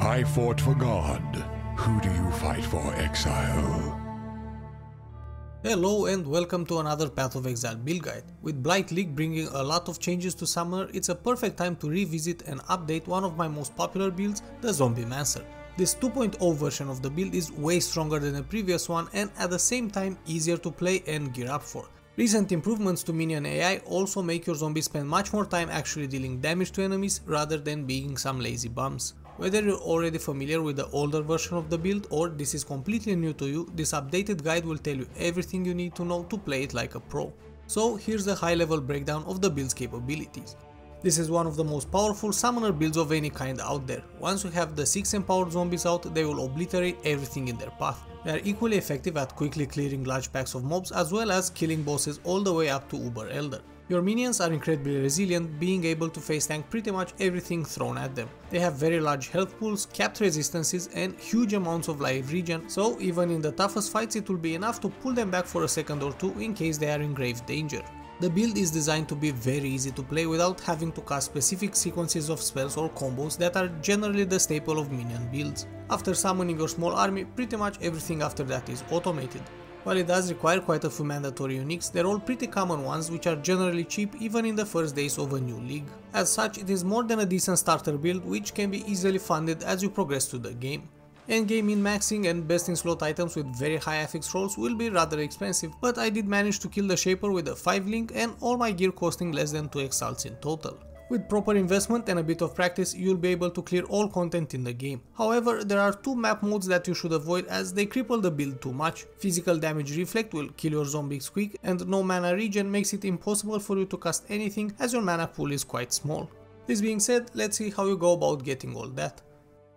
I fought for God. Who do you fight for, Exile? Hello and welcome to another Path of Exile build guide. With Blight League bringing a lot of changes to Summoner, it's a perfect time to revisit and update one of my most popular builds, the Zombiemancer. This 2.0 version of the build is way stronger than the previous one and at the same time easier to play and gear up for. Recent improvements to minion AI also make your zombies spend much more time actually dealing damage to enemies rather than being some lazy bums. Whether you're already familiar with the older version of the build or this is completely new to you, this updated guide will tell you everything you need to know to play it like a pro. So here's a high level breakdown of the build's capabilities. This is one of the most powerful summoner builds of any kind out there. Once you have the 6 empowered zombies out, they will obliterate everything in their path. They are equally effective at quickly clearing large packs of mobs as well as killing bosses all the way up to Uber Elder. Your minions are incredibly resilient, being able to face tank pretty much everything thrown at them. They have very large health pools, capped resistances and huge amounts of life regen, so even in the toughest fights it will be enough to pull them back for a second or two in case they are in grave danger. The build is designed to be very easy to play without having to cast specific sequences of spells or combos that are generally the staple of minion builds. After summoning your small army, pretty much everything after that is automated. While it does require quite a few mandatory uniques, they're all pretty common ones which are generally cheap even in the first days of a new league. As such, it is more than a decent starter build which can be easily funded as you progress through the game. Endgame min-maxing and best-in-slot items with very high affix rolls will be rather expensive, but I did manage to kill the Shaper with a 5 link and all my gear costing less than 2 exalts in total. With proper investment and a bit of practice, you'll be able to clear all content in the game. However, there are two map modes that you should avoid as they cripple the build too much. Physical Damage Reflect will kill your zombies quick, and no mana regen makes it impossible for you to cast anything as your mana pool is quite small. This being said, let's see how you go about getting all that.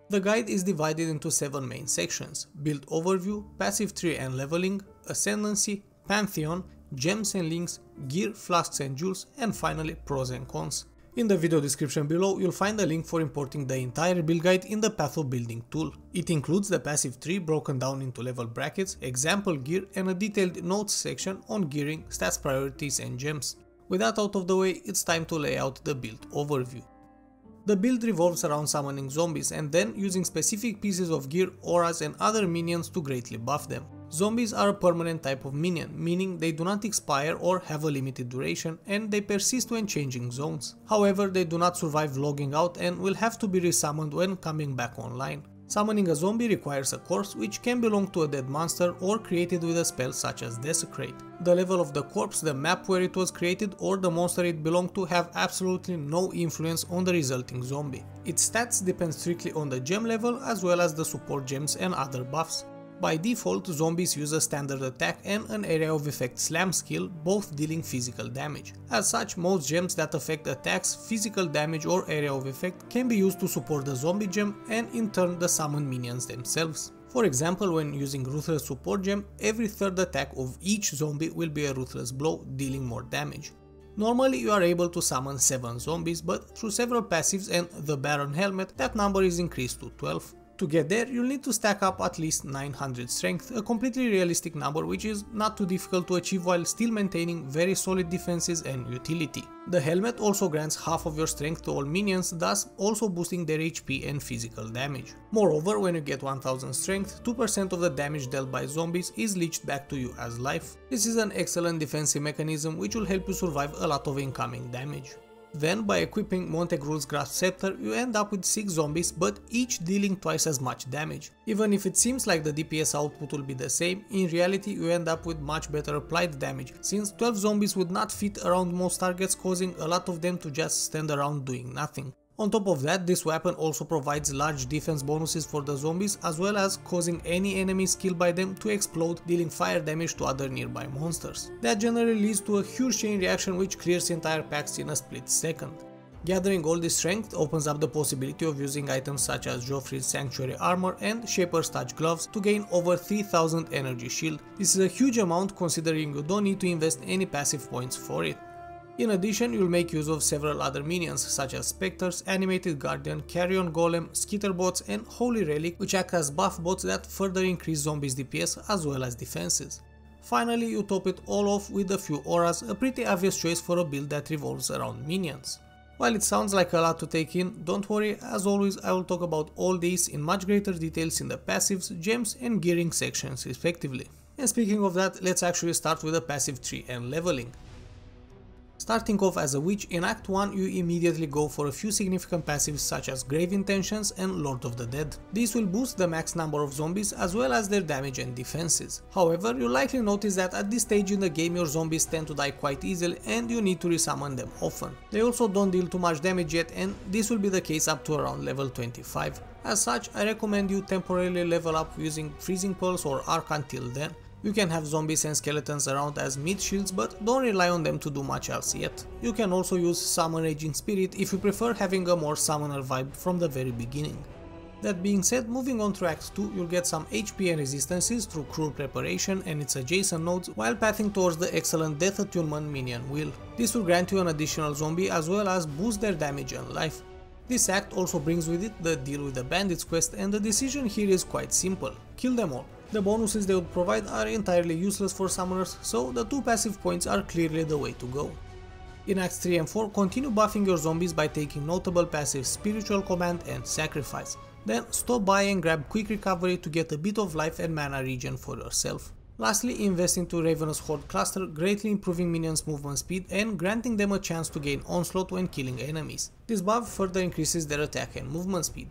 The guide is divided into 7 main sections: Build Overview, Passive Tree and Leveling, Ascendancy, Pantheon, Gems and Links, Gear, Flasks and Jewels, and finally Pros and Cons. In the video description below, you'll find a link for importing the entire build guide in the Path of Building tool. It includes the passive tree broken down into level brackets, example gear and a detailed notes section on gearing, stats, priorities and gems. With that out of the way, it's time to lay out the build overview. The build revolves around summoning zombies and then using specific pieces of gear, auras and other minions to greatly buff them. Zombies are a permanent type of minion, meaning they do not expire or have a limited duration and they persist when changing zones. However, they do not survive logging out and will have to be resummoned when coming back online. Summoning a zombie requires a corpse which can belong to a dead monster or created with a spell such as Desecrate. The level of the corpse, the map where it was created or the monster it belonged to have absolutely no influence on the resulting zombie. Its stats depend strictly on the gem level as well as the support gems and other buffs. By default, zombies use a standard attack and an area of effect slam skill, both dealing physical damage. As such, most gems that affect attacks, physical damage or area of effect can be used to support the zombie gem and in turn the summoned minions themselves. For example, when using Ruthless support gem, every third attack of each zombie will be a Ruthless blow, dealing more damage. Normally you are able to summon 7 zombies, but through several passives and the Baron helmet, that number is increased to 12. To get there, you'll need to stack up at least 900 strength, a completely realistic number which is not too difficult to achieve while still maintaining very solid defenses and utility. The helmet also grants half of your strength to all minions, thus also boosting their HP and physical damage. Moreover, when you get 1000 strength, 2% of the damage dealt by zombies is leached back to you as life. This is an excellent defensive mechanism which will help you survive a lot of incoming damage. Then, by equipping Montegrul's Grasp Scepter, you end up with 6 zombies, but each dealing twice as much damage. Even if it seems like the DPS output will be the same, in reality you end up with much better applied damage, since 12 zombies would not fit around most targets, causing a lot of them to just stand around doing nothing. On top of that, this weapon also provides large defense bonuses for the zombies, as well as causing any enemies killed by them to explode, dealing fire damage to other nearby monsters. That generally leads to a huge chain reaction which clears entire packs in a split second. Gathering all this strength opens up the possibility of using items such as Geoffrey's Sanctuary armor and Shaper's Touch gloves to gain over 3000 energy shield. This is a huge amount considering you don't need to invest any passive points for it. In addition, you'll make use of several other minions such as Spectres, Animated Guardian, Carrion Golem, Skitterbots and Holy Relic, which act as buff bots that further increase zombies' DPS as well as defenses. Finally, you top it all off with a few auras, a pretty obvious choice for a build that revolves around minions. While it sounds like a lot to take in, don't worry, as always I will talk about all these in much greater details in the passives, gems and gearing sections respectively. And speaking of that, let's actually start with the passive tree and leveling. Starting off as a witch, in Act 1 you immediately go for a few significant passives such as Grave Intentions and Lord of the Dead. These will boost the max number of zombies as well as their damage and defenses. However, you'll likely notice that at this stage in the game your zombies tend to die quite easily and you need to resummon them often. They also don't deal too much damage yet, and this will be the case up to around level 25. As such, I recommend you temporarily level up using Freezing Pulse or Arc until then. You can have zombies and skeletons around as mid shields, but don't rely on them to do much else yet. You can also use Summon Raging Spirit if you prefer having a more summoner vibe from the very beginning. That being said, moving on to Act 2, you'll get some HP and resistances through Cruel Preparation and its adjacent nodes, while pathing towards the excellent Death Attunement minion wheel. This will grant you an additional zombie as well as boost their damage and life. This act also brings with it the Deal with the Bandits quest, and the decision here is quite simple: kill them all. The bonuses they would provide are entirely useless for summoners, so the two passive points are clearly the way to go. In Acts 3 and 4, continue buffing your zombies by taking notable passive Spiritual Command and Sacrifice. Then stop by and grab Quick Recovery to get a bit of life and mana regen for yourself. Lastly, invest into Ravenous Horde Cluster, greatly improving minions' movement speed and granting them a chance to gain onslaught when killing enemies. This buff further increases their attack and movement speed.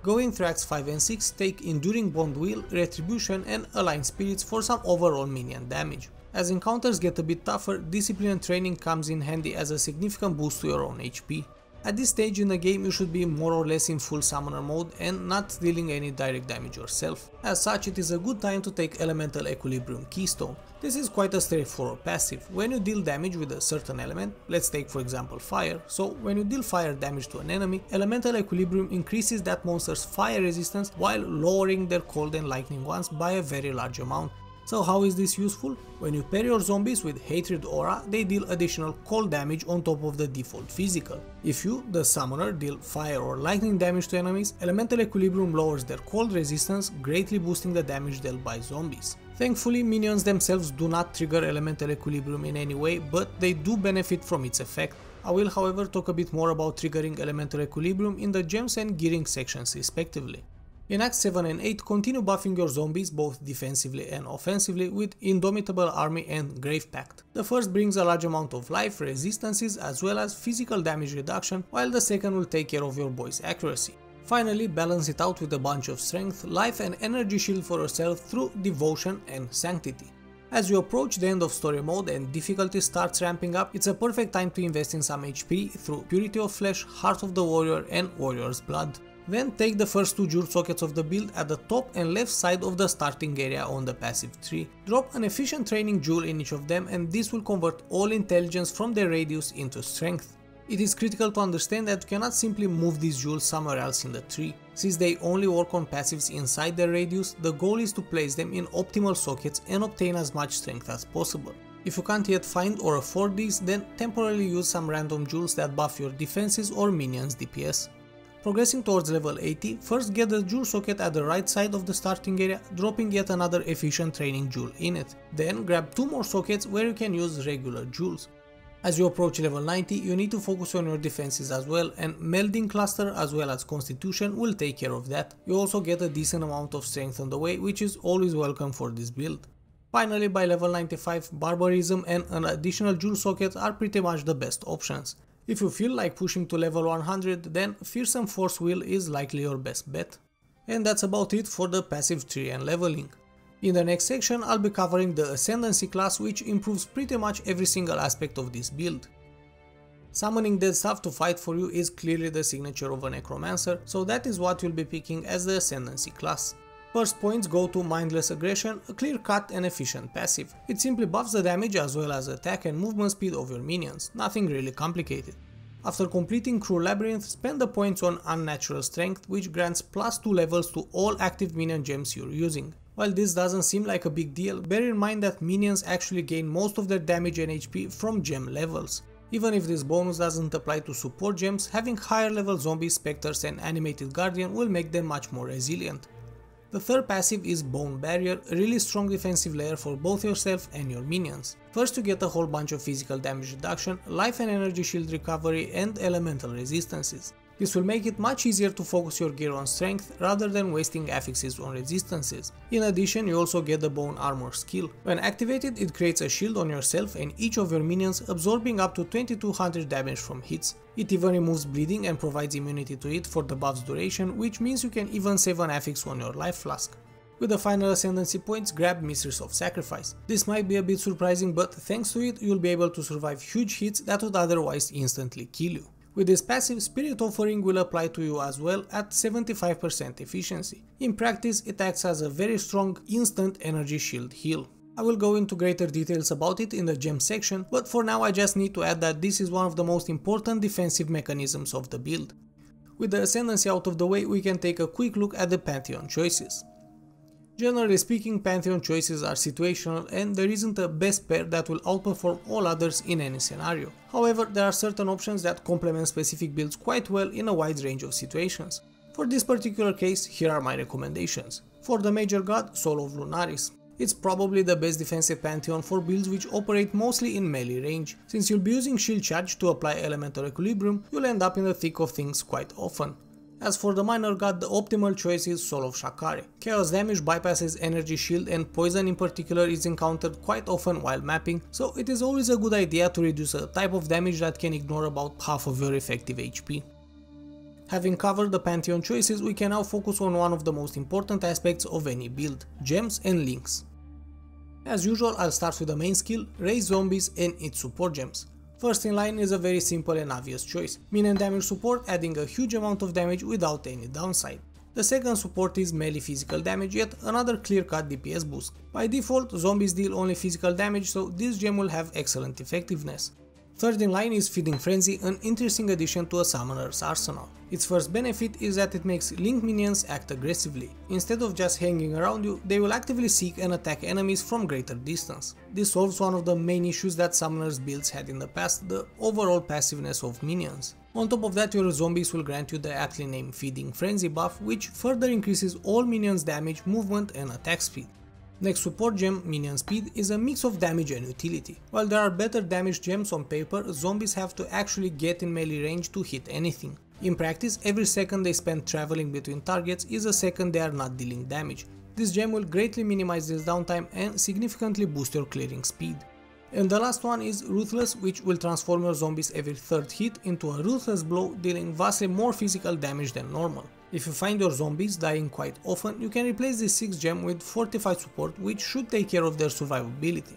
Going through Acts 5 and 6, take Enduring Bond Wheel, Retribution and Align Spirits for some overall minion damage. As encounters get a bit tougher, Discipline and Training comes in handy as a significant boost to your own HP. At this stage in the game you should be more or less in full summoner mode and not dealing any direct damage yourself. As such, it is a good time to take Elemental Equilibrium Keystone. This is quite a straightforward passive. When you deal damage with a certain element, let's take for example fire, so when you deal fire damage to an enemy, Elemental Equilibrium increases that monster's fire resistance while lowering their cold and lightning ones by a very large amount. So how is this useful? When you pair your zombies with Hatred Aura, they deal additional cold damage on top of the default physical. If you, the summoner, deal fire or lightning damage to enemies, Elemental Equilibrium lowers their cold resistance, greatly boosting the damage dealt by zombies. Thankfully, minions themselves do not trigger Elemental Equilibrium in any way, but they do benefit from its effect. I will however talk a bit more about triggering Elemental Equilibrium in the gems and gearing sections respectively. In Acts 7 and 8, continue buffing your zombies both defensively and offensively with Indomitable Army and Grave Pact. The first brings a large amount of life, resistances as well as physical damage reduction, while the second will take care of your boy's accuracy. Finally, balance it out with a bunch of strength, life and energy shield for yourself through Devotion and Sanctity. As you approach the end of story mode and difficulty starts ramping up, it's a perfect time to invest in some HP through Purity of Flesh, Heart of the Warrior and Warrior's Blood. Then take the first two jewel sockets of the build at the top and left side of the starting area on the passive tree. Drop an Efficient Training jewel in each of them, and this will convert all intelligence from their radius into strength. It is critical to understand that you cannot simply move these jewels somewhere else in the tree. Since they only work on passives inside their radius, the goal is to place them in optimal sockets and obtain as much strength as possible. If you can't yet find or afford these, then temporarily use some random jewels that buff your defenses or minions' DPS. Progressing towards level 80, first get the jewel socket at the right side of the starting area, dropping yet another Efficient Training jewel in it. Then grab two more sockets where you can use regular jewels. As you approach level 90, you need to focus on your defenses as well, and Melding Cluster as well as Constitution will take care of that. You also get a decent amount of strength on the way, which is always welcome for this build. Finally, by level 95, Barbarism and an additional jewel socket are pretty much the best options. If you feel like pushing to level 100, then Fearsome Force Wheel is likely your best bet. And that's about it for the passive tree and leveling. In the next section I'll be covering the Ascendancy class, which improves pretty much every single aspect of this build. Summoning dead stuff to fight for you is clearly the signature of a necromancer, so that is what you'll be picking as the Ascendancy class. First points go to Mindless Aggression, a clear-cut and efficient passive. It simply buffs the damage as well as attack and movement speed of your minions, nothing really complicated. After completing Cruel Labyrinth, spend the points on Unnatural Strength, which grants plus 2 levels to all active minion gems you're using. While this doesn't seem like a big deal, bear in mind that minions actually gain most of their damage and HP from gem levels. Even if this bonus doesn't apply to support gems, having higher level zombies, spectres and Animated Guardian will make them much more resilient. The third passive is Bone Barrier, a really strong defensive layer for both yourself and your minions. First you get a whole bunch of physical damage reduction, life and energy shield recovery and elemental resistances. This will make it much easier to focus your gear on strength rather than wasting affixes on resistances. In addition, you also get the Bone Armor skill. When activated, it creates a shield on yourself and each of your minions, absorbing up to 2200 damage from hits. It even removes bleeding and provides immunity to it for the buff's duration, which means you can even save an affix on your life flask. With the final ascendancy points, grab Mistress of Sacrifice. This might be a bit surprising, but thanks to it, you'll be able to survive huge hits that would otherwise instantly kill you. With this passive, Spirit Offering will apply to you as well at 75% efficiency. In practice, it acts as a very strong instant energy shield heal. I will go into greater details about it in the gem section, but for now I just need to add that this is one of the most important defensive mechanisms of the build. With the ascendancy out of the way, we can take a quick look at the Pantheon choices. Generally speaking, Pantheon choices are situational and there isn't a best pair that will outperform all others in any scenario. However, there are certain options that complement specific builds quite well in a wide range of situations. For this particular case, here are my recommendations. For the Major God, Soul of Lunaris. It's probably the best defensive Pantheon for builds which operate mostly in melee range. Since you'll be using Shield Charge to apply Elemental Equilibrium, you'll end up in the thick of things quite often. As for the Minor God, the optimal choice is Soul of Shakari. Chaos damage bypasses energy shield and poison in particular is encountered quite often while mapping, so it is always a good idea to reduce a type of damage that can ignore about half of your effective HP. Having covered the Pantheon choices, we can now focus on one of the most important aspects of any build, gems and links. As usual, I'll start with the main skill, Raise Zombies and its support gems. First in line is a very simple and obvious choice, Min and Damage support adding a huge amount of damage without any downside. The second support is Melee Physical Damage, yet another clear-cut DPS boost. By default, zombies deal only physical damage, so this gem will have excellent effectiveness. Third in line is Feeding Frenzy, an interesting addition to a summoner's arsenal. Its first benefit is that it makes Link minions act aggressively. Instead of just hanging around you, they will actively seek and attack enemies from greater distance. This solves one of the main issues that summoners builds had in the past, the overall passiveness of minions. On top of that, your zombies will grant you the aptly named Feeding Frenzy buff, which further increases all minions' damage, movement and attack speed. Next support gem, Minion Speed, is a mix of damage and utility. While there are better damage gems on paper, zombies have to actually get in melee range to hit anything. In practice, every second they spend traveling between targets is a second they are not dealing damage. This gem will greatly minimize this downtime and significantly boost your clearing speed. And the last one is Ruthless, which will transform your zombies every third hit into a ruthless blow, dealing vastly more physical damage than normal. If you find your zombies dying quite often, you can replace this 6th gem with Fortified support, which should take care of their survivability.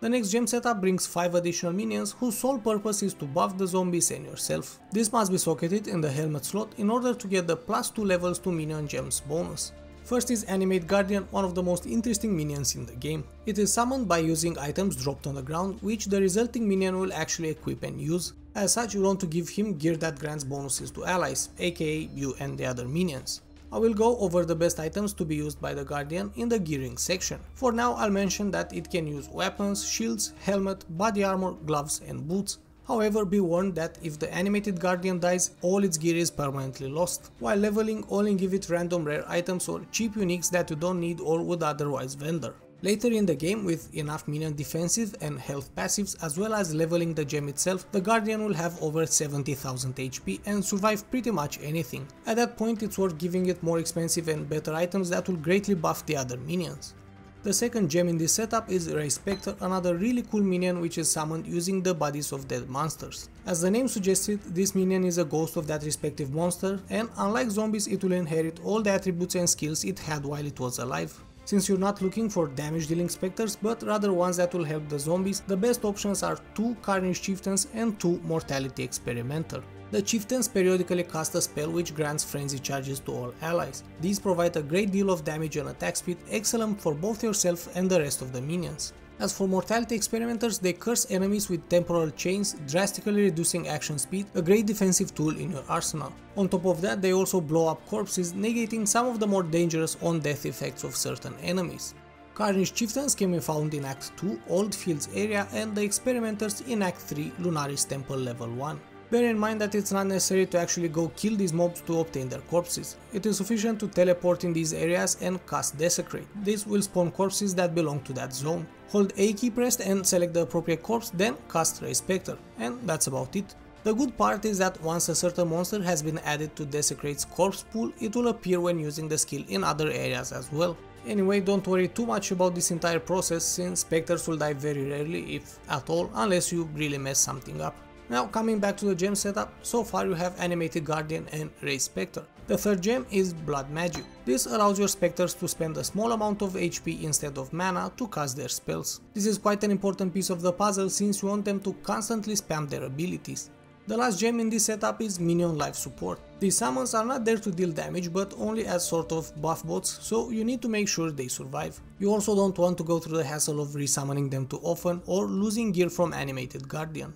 The next gem setup brings 5 additional minions whose sole purpose is to buff the zombies and yourself. This must be socketed in the helmet slot in order to get the plus 2 levels to minion gems bonus. First is Animated Guardian, one of the most interesting minions in the game. It is summoned by using items dropped on the ground, which the resulting minion will actually equip and use. As such, you want to give him gear that grants bonuses to allies, aka you and the other minions. I will go over the best items to be used by the Guardian in the gearing section. For now, I'll mention that it can use weapons, shields, helmet, body armor, gloves and boots. However, be warned that if the Animated Guardian dies, all its gear is permanently lost. While leveling, only give it random rare items or cheap uniques that you don't need or would otherwise vendor. Later in the game, with enough minion defensive and health passives as well as leveling the gem itself, the Guardian will have over 70,000 HP and survive pretty much anything. At that point, it's worth giving it more expensive and better items that will greatly buff the other minions. The second gem in this setup is Ray Spectre, another really cool minion which is summoned using the bodies of dead monsters. As the name suggested, this minion is a ghost of that respective monster and, unlike zombies, it will inherit all the attributes and skills it had while it was alive. Since you're not looking for damage dealing spectres but rather ones that will help the zombies, the best options are 2 Carnage Chieftains and 2 Mortality Experimenter. The Chieftains periodically cast a spell which grants frenzy charges to all allies. These provide a great deal of damage and attack speed, excellent for both yourself and the rest of the minions. As for Mortality Experimenters, they curse enemies with temporal chains, drastically reducing action speed, a great defensive tool in your arsenal. On top of that, they also blow up corpses, negating some of the more dangerous on-death effects of certain enemies. Carnage Chieftains can be found in Act 2, Old Fields area, and the Experimenters in Act 3, Lunaris Temple level 1. Bear in mind that it's not necessary to actually go kill these mobs to obtain their corpses. It is sufficient to teleport in these areas and cast Desecrate. This will spawn corpses that belong to that zone. Hold A key pressed and select the appropriate corpse, then cast Ray Spectre. And that's about it. The good part is that once a certain monster has been added to Desecrate's corpse pool, it will appear when using the skill in other areas as well. Anyway, don't worry too much about this entire process, since Spectres will die very rarely, if at all, unless you really mess something up. Now, coming back to the gem setup, so far you have Animated Guardian and Ray Spectre. The third gem is Blood Magic. This allows your Spectres to spend a small amount of HP instead of mana to cast their spells. This is quite an important piece of the puzzle, since you want them to constantly spam their abilities. The last gem in this setup is Minion Life Support. These summons are not there to deal damage, but only as sort of buff bots, so you need to make sure they survive. You also don't want to go through the hassle of resummoning them too often or losing gear from Animated Guardian.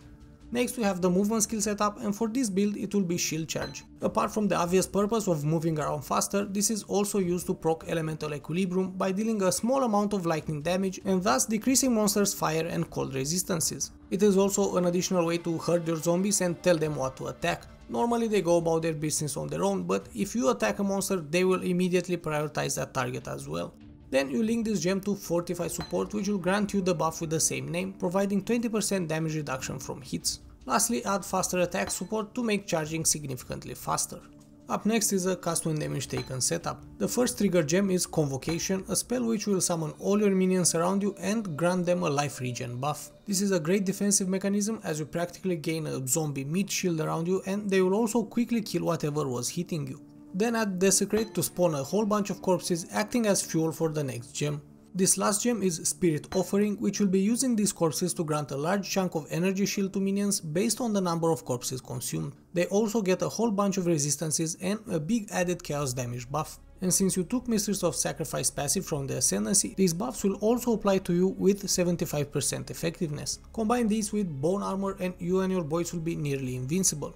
Next we have the movement skill setup, and for this build it will be Shield Charge. Apart from the obvious purpose of moving around faster, this is also used to proc Elemental Equilibrium by dealing a small amount of lightning damage and thus decreasing monsters' fire and cold resistances. It is also an additional way to herd your zombies and tell them what to attack. Normally they go about their business on their own, but if you attack a monster they will immediately prioritize that target as well. Then you link this gem to Fortify Support, which will grant you the buff with the same name, providing 20% damage reduction from hits. Lastly, add Faster Attack Support to make charging significantly faster. Up next is a cast when damage taken setup. The first trigger gem is Convocation, a spell which will summon all your minions around you and grant them a life regen buff. This is a great defensive mechanism, as you practically gain a zombie meat shield around you and they will also quickly kill whatever was hitting you. Then add Desecrate to spawn a whole bunch of corpses, acting as fuel for the next gem. This last gem is Spirit Offering, which will be using these corpses to grant a large chunk of energy shield to minions based on the number of corpses consumed. They also get a whole bunch of resistances and a big added chaos damage buff. And since you took Mistress of Sacrifice passive from the Ascendancy, these buffs will also apply to you with 75% effectiveness. Combine these with Bone Armor and you and your boys will be nearly invincible.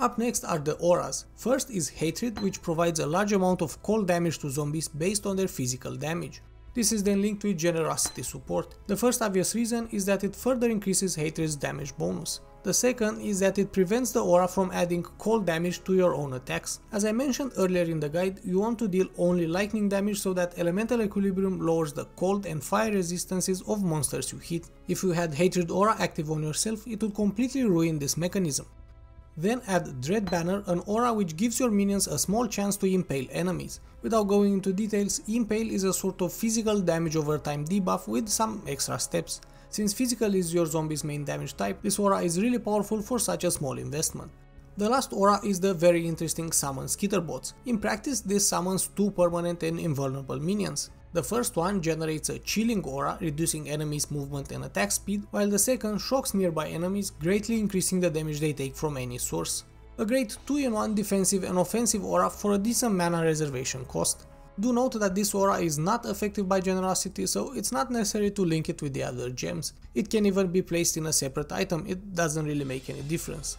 Up next are the auras. First is Hatred, which provides a large amount of cold damage to zombies based on their physical damage. This is then linked with Generosity Support. The first obvious reason is that it further increases Hatred's damage bonus. The second is that it prevents the aura from adding cold damage to your own attacks. As I mentioned earlier in the guide, you want to deal only lightning damage so that Elemental Equilibrium lowers the cold and fire resistances of monsters you hit. If you had Hatred aura active on yourself, it would completely ruin this mechanism. Then add Dread Banner, an aura which gives your minions a small chance to impale enemies. Without going into details, impale is a sort of physical damage over time debuff with some extra steps. Since physical is your zombie's main damage type, this aura is really powerful for such a small investment. The last aura is the very interesting Summon Skitterbots. In practice, this summons two permanent and invulnerable minions. The first one generates a chilling aura, reducing enemies' movement and attack speed, while the second shocks nearby enemies, greatly increasing the damage they take from any source. A great 2-in-1 defensive and offensive aura for a decent mana reservation cost. Do note that this aura is not affected by Generosity, so it's not necessary to link it with the other gems. It can even be placed in a separate item, it doesn't really make any difference.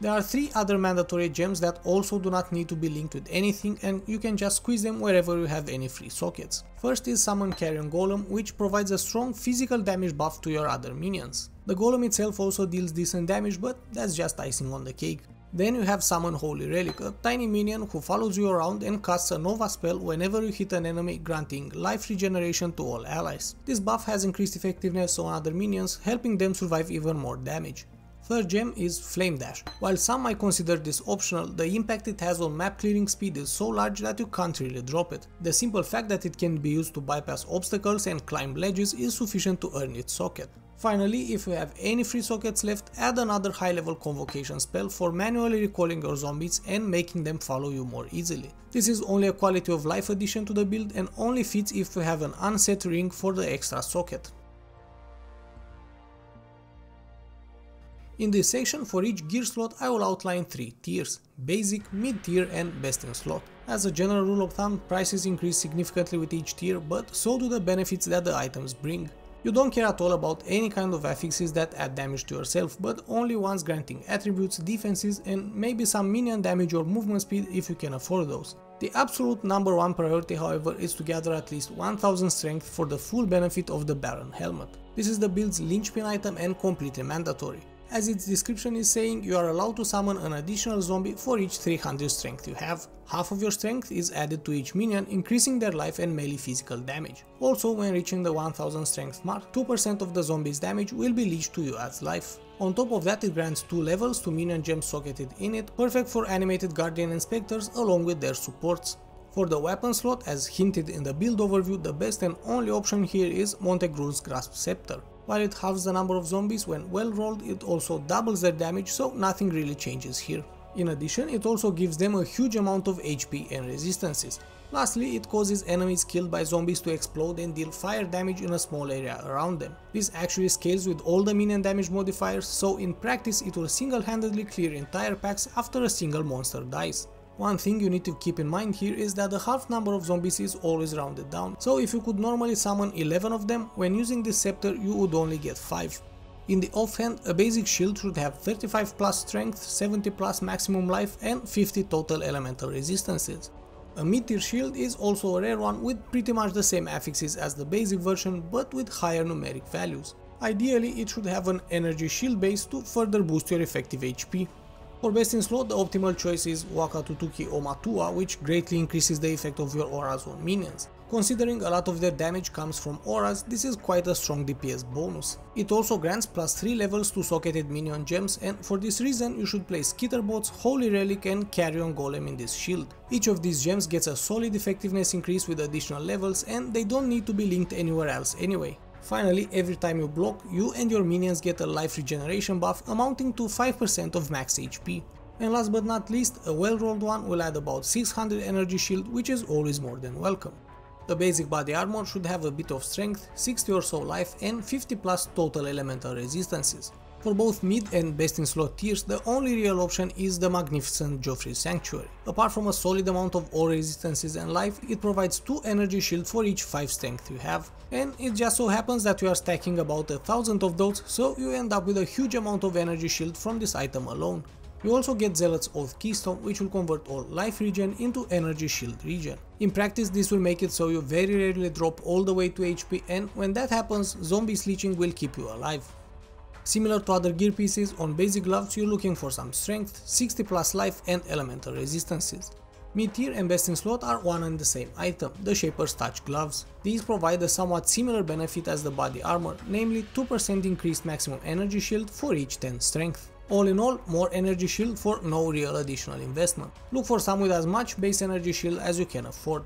There are 3 other mandatory gems that also do not need to be linked with anything, and you can just squeeze them wherever you have any free sockets. First is Summon Carrion Golem, which provides a strong physical damage buff to your other minions. The golem itself also deals decent damage, but that's just icing on the cake. Then you have Summon Holy Relic, a tiny minion who follows you around and casts a Nova spell whenever you hit an enemy, granting life regeneration to all allies. This buff has increased effectiveness on other minions, helping them survive even more damage. Third gem is Flame Dash. While some might consider this optional, the impact it has on map clearing speed is so large that you can't really drop it. The simple fact that it can be used to bypass obstacles and climb ledges is sufficient to earn its socket. Finally, if you have any free sockets left, add another high level Convocation spell for manually recalling your zombies and making them follow you more easily. This is only a quality of life addition to the build and only fits if you have an unset ring for the extra socket. In this section, for each gear slot I will outline 3 tiers: Basic, Mid-tier and Best in Slot. As a general rule of thumb, prices increase significantly with each tier, but so do the benefits that the items bring. You don't care at all about any kind of affixes that add damage to yourself, but only ones granting attributes, defenses and maybe some minion damage or movement speed if you can afford those. The absolute number one priority, however, is to gather at least 1000 strength for the full benefit of the Baron helmet. This is the build's linchpin item and completely mandatory. As its description is saying, you are allowed to summon an additional zombie for each 300 strength you have. Half of your strength is added to each minion, increasing their life and melee physical damage. Also, when reaching the 1000 strength mark, 2% of the zombie's damage will be leached to you as life. On top of that, it grants 2 levels to minion gems socketed in it, perfect for Animated Guardian and Spectres along with their supports. For the weapon slot, as hinted in the build overview, the best and only option here is Montegrul's Grasp Scepter. While it halves the number of zombies when well rolled, it also doubles their damage, so nothing really changes here. In addition, it also gives them a huge amount of HP and resistances. Lastly, it causes enemies killed by zombies to explode and deal fire damage in a small area around them. This actually scales with all the minion damage modifiers, so in practice it will single-handedly clear entire packs after a single monster dies. One thing you need to keep in mind here is that the half number of zombies is always rounded down, so if you could normally summon 11 of them, when using this scepter you would only get 5. In the offhand, a basic shield should have 35 plus strength, 70 plus maximum life and 50 total elemental resistances. A mid-tier shield is also a rare one with pretty much the same affixes as the basic version but with higher numeric values. Ideally, it should have an energy shield base to further boost your effective HP. For best in slot, the optimal choice is Waka Tutuki Omatua, which greatly increases the effect of your auras on minions. Considering a lot of their damage comes from auras, this is quite a strong DPS bonus. It also grants plus 3 levels to socketed minion gems, and for this reason you should play Skitterbots, Holy Relic and Carrion Golem in this shield. Each of these gems gets a solid effectiveness increase with additional levels, and they don't need to be linked anywhere else anyway. Finally, every time you block, you and your minions get a life regeneration buff amounting to 5% of max HP. And last but not least, a well-rolled one will add about 600 energy shield, which is always more than welcome. The basic body armor should have a bit of strength, 60 or so life and 50 plus total elemental resistances. For both mid and best in slot tiers, the only real option is the magnificent Geoffrey's Sanctuary. Apart from a solid amount of all resistances and life, it provides 2 energy shield for each 5 strength you have. And it just so happens that you are stacking about 1000 of those, so you end up with a huge amount of energy shield from this item alone. You also get Zealot's Oath Keystone, which will convert all life regen into energy shield regen. In practice, this will make it so you very rarely drop all the way to HP, and when that happens, zombie leeching will keep you alive. Similar to other gear pieces, on basic gloves you're looking for some strength, 60 plus life and elemental resistances. Mid-tier and best in slot are one and the same item, the Shaper's Touch gloves. These provide a somewhat similar benefit as the body armor, namely 2% increased maximum energy shield for each 10 strength. All in all, more energy shield for no real additional investment. Look for some with as much base energy shield as you can afford.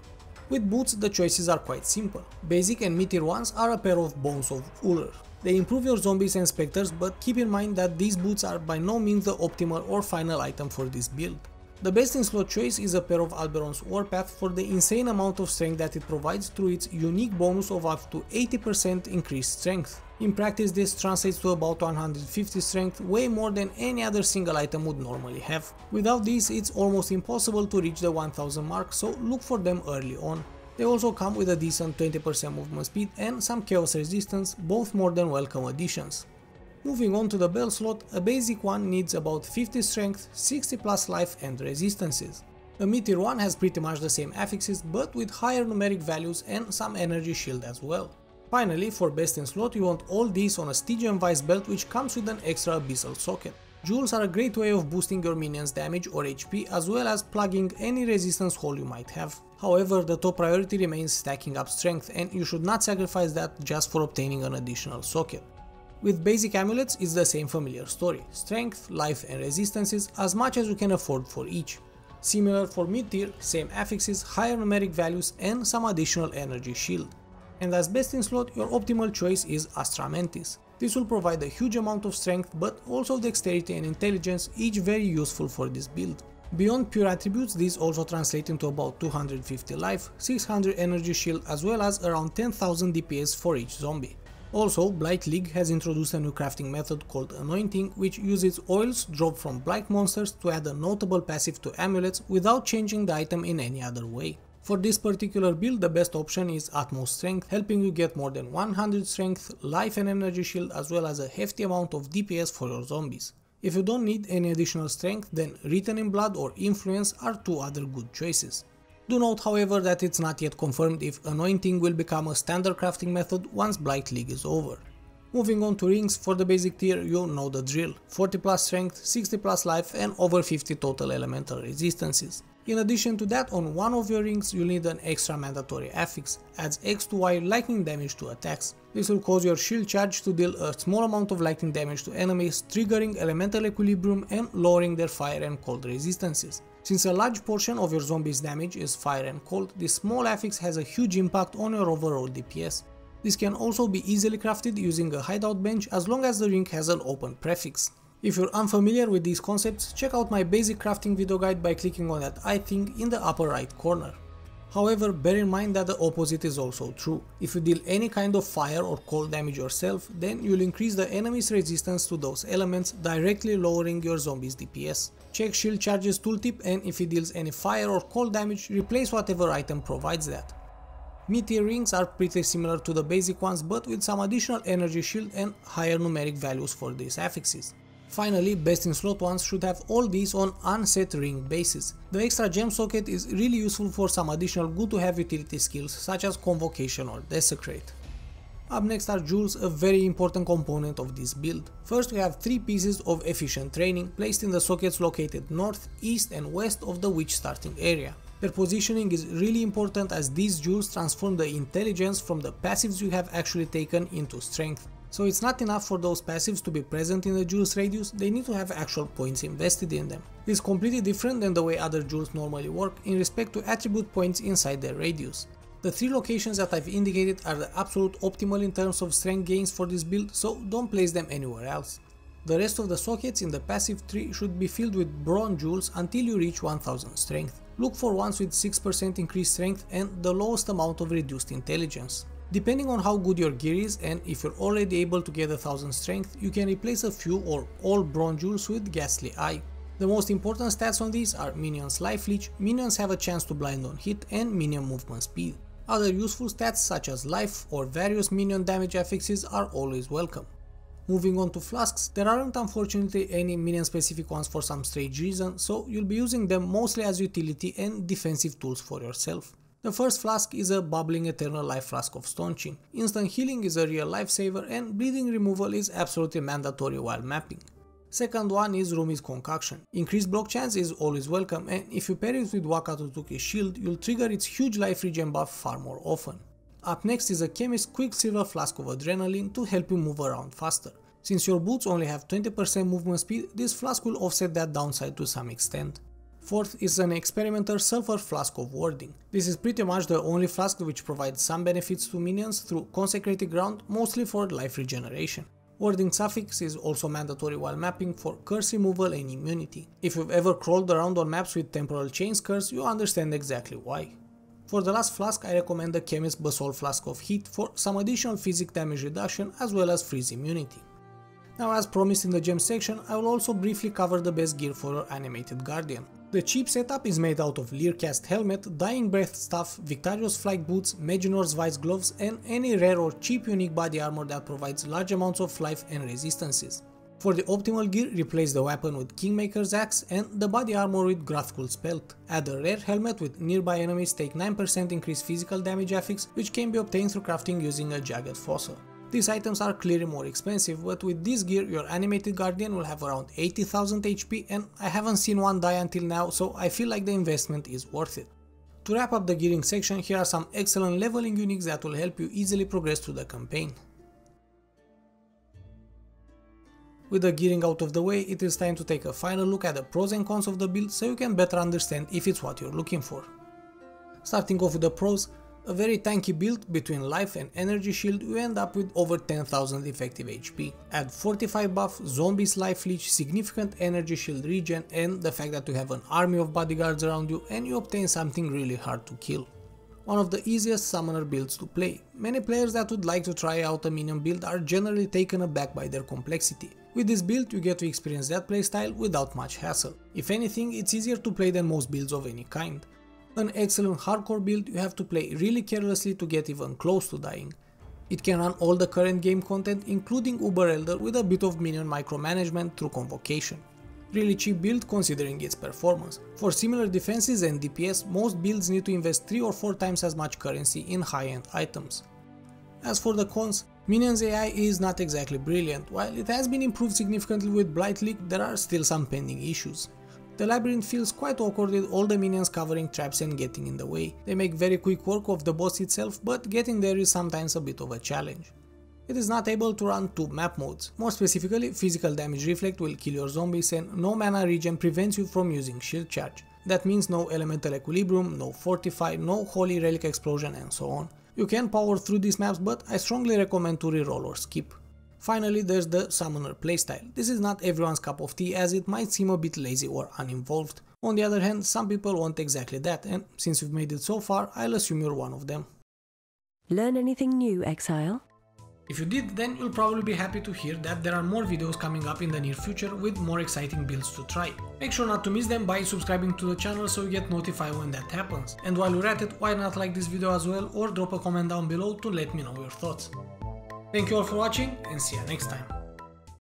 With boots, the choices are quite simple. Basic and mid-tier ones are a pair of Bones of Uller. They improve your zombies and specters, but keep in mind that these boots are by no means the optimal or final item for this build. The best in slot choice is a pair of Alberon's Warpath for the insane amount of strength that it provides through its unique bonus of up to 80% increased strength. In practice, this translates to about 150 strength, way more than any other single item would normally have. Without these, it's almost impossible to reach the 1000 mark, so look for them early on. They also come with a decent 20% movement speed and some chaos resistance, both more than welcome additions. Moving on to the belt slot, a basic one needs about 50 strength, 60 plus life and resistances. A mid-tier one has pretty much the same affixes but with higher numeric values and some energy shield as well. Finally, for best in slot you want all these on a Stygian Vice belt, which comes with an extra abyssal socket. Jewels are a great way of boosting your minions damage or HP, as well as plugging any resistance hole you might have. However, the top priority remains stacking up strength, and you should not sacrifice that just for obtaining an additional socket. With basic amulets it's the same familiar story, strength, life and resistances as much as you can afford for each. Similar for mid-tier, same affixes, higher numeric values and some additional energy shield. And as best in slot, your optimal choice is Astra Mantis. This will provide a huge amount of strength, but also dexterity and intelligence, each very useful for this build. Beyond pure attributes, these also translate into about 250 life, 600 energy shield, as well as around 10,000 DPS for each zombie. Also, Blight League has introduced a new crafting method called Anointing, which uses oils dropped from blight monsters to add a notable passive to amulets without changing the item in any other way. For this particular build, the best option is Utmost Strength, helping you get more than 100 strength, life and energy shield, as well as a hefty amount of DPS for your zombies. If you don't need any additional strength, then Written in Blood or Influence are two other good choices. Do note, however, that it's not yet confirmed if Anointing will become a standard crafting method once Blight League is over. Moving on to rings, for the basic tier you know the drill, 40 plus strength, 60 plus life and over 50 total elemental resistances. In addition to that, on one of your rings you'll need an extra mandatory affix, adds X to Y lightning damage to attacks. This will cause your shield charge to deal a small amount of lightning damage to enemies, triggering elemental equilibrium and lowering their fire and cold resistances. Since a large portion of your zombies' damage is fire and cold, this small affix has a huge impact on your overall DPS. This can also be easily crafted using a hideout bench as long as the ring has an open prefix. If you're unfamiliar with these concepts, check out my basic crafting video guide by clicking on that I thing in the upper right corner. However, bear in mind that the opposite is also true. If you deal any kind of fire or cold damage yourself, then you'll increase the enemy's resistance to those elements, directly lowering your zombie's DPS. Check Shield Charge's tooltip and if it deals any fire or cold damage, replace whatever item provides that. Mid-tier rings are pretty similar to the basic ones but with some additional energy shield and higher numeric values for these affixes. Finally, best in slot ones should have all these on unset ring basis. The extra gem socket is really useful for some additional good to have utility skills such as Convocation or Desecrate. Up next are jewels, a very important component of this build. First we have 3 pieces of efficient training placed in the sockets located north, east and west of the witch starting area. Their positioning is really important as these jewels transform the intelligence from the passives you have actually taken into strength. So it's not enough for those passives to be present in the jewel's radius, they need to have actual points invested in them. It's completely different than the way other jewels normally work in respect to attribute points inside their radius. The 3 locations that I've indicated are the absolute optimal in terms of strength gains for this build, so don't place them anywhere else. The rest of the sockets in the passive tree should be filled with bronze jewels until you reach 1000 strength. Look for ones with 6% increased strength and the lowest amount of reduced intelligence. Depending on how good your gear is and if you're already able to get 1000 strength, you can replace a few or all bronze jewels with Ghastly Eye. The most important stats on these are minions' life leech, minions have a chance to blind on hit and minion movement speed. Other useful stats such as life or various minion damage affixes are always welcome. Moving on to flasks, there aren't unfortunately any minion specific ones for some strange reason, so you'll be using them mostly as utility and defensive tools for yourself. The first flask is a bubbling eternal life flask of staunching. Instant healing is a real lifesaver and bleeding removal is absolutely mandatory while mapping. Second one is Rumi's concoction. Increased block chance is always welcome and if you pair it with Waka Tutuki's shield, you'll trigger its huge life regen buff far more often. Up next is a chemist's quicksilver flask of adrenaline to help you move around faster. Since your boots only have 20% movement speed, this flask will offset that downside to some extent. Fourth is an Experimenter Sulphur Flask of Warding. This is pretty much the only flask which provides some benefits to minions through Consecrated Ground, mostly for life regeneration. Warding suffix is also mandatory while mapping for curse removal and immunity. If you've ever crawled around on maps with Temporal Chains curse, you understand exactly why. For the last flask I recommend the Chemist's Basalt Flask of Heat for some additional physic damage reduction as well as freeze immunity. Now, as promised in the gem section, I will also briefly cover the best gear for your Animated Guardian. The cheap setup is made out of Leercast Helmet, Dying Breath Staff, Victorious Flight Boots, Maginor's Vice Gloves and any rare or cheap unique body armor that provides large amounts of life and resistances. For the optimal gear, replace the weapon with Kingmaker's Axe and the body armor with Grathkul's Pelt. Add a rare helmet with nearby enemies take 9% increased physical damage affix, which can be obtained through crafting using a Jagged Fossil. These items are clearly more expensive, but with this gear your Animated Guardian will have around 80,000 HP and I haven't seen one die until now, so I feel like the investment is worth it. To wrap up the gearing section, here are some excellent leveling uniques that will help you easily progress through the campaign. With the gearing out of the way, it is time to take a final look at the pros and cons of the build so you can better understand if it's what you're looking for. Starting off with the pros, a very tanky build, between life and energy shield you end up with over 10,000 effective HP. Add 45 buff, zombies life leech, significant energy shield regen and the fact that you have an army of bodyguards around you and you obtain something really hard to kill. One of the easiest summoner builds to play. Many players that would like to try out a minion build are generally taken aback by their complexity. With this build you get to experience that playstyle without much hassle. If anything, it's easier to play than most builds of any kind. An excellent hardcore build you have to play really carelessly to get even close to dying. It can run all the current game content including Uber Elder with a bit of minion micromanagement through Convocation. Really cheap build considering its performance. For similar defenses and DPS, most builds need to invest 3 or 4 times as much currency in high-end items. As for the cons, Minions AI is not exactly brilliant. While it has been improved significantly with Blight League, there are still some pending issues. The labyrinth feels quite awkward with all the minions covering traps and getting in the way. They make very quick work of the boss itself, but getting there is sometimes a bit of a challenge. It is not able to run two map modes. More specifically, Physical Damage Reflect will kill your zombies and No Mana Regen prevents you from using Shield Charge. That means no Elemental Equilibrium, no Fortify, no Holy Relic Explosion and so on. You can power through these maps, but I strongly recommend to reroll or skip. Finally, there's the Summoner playstyle. This is not everyone's cup of tea as it might seem a bit lazy or uninvolved. On the other hand, some people want exactly that, and since you've made it so far, I'll assume you're one of them. Learn anything new, Exile? If you did, then you'll probably be happy to hear that there are more videos coming up in the near future with more exciting builds to try. Make sure not to miss them by subscribing to the channel so you get notified when that happens. And while you're at it, why not like this video as well or drop a comment down below to let me know your thoughts. Thank you all for watching and see you next time.